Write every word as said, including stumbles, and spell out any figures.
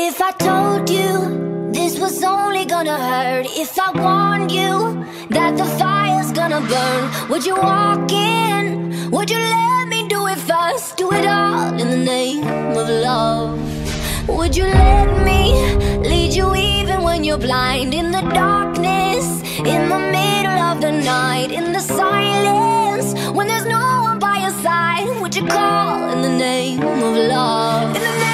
If I told you this was only gonna hurt, if I warned you that the fire's gonna burn, would you walk in? Would you let me do it first? Do it all in the name of love. Would you let me lead you even when you're blind? In the darkness, in the middle of the night, in the silence, when there's no one by your side, would you call in the name of love? In the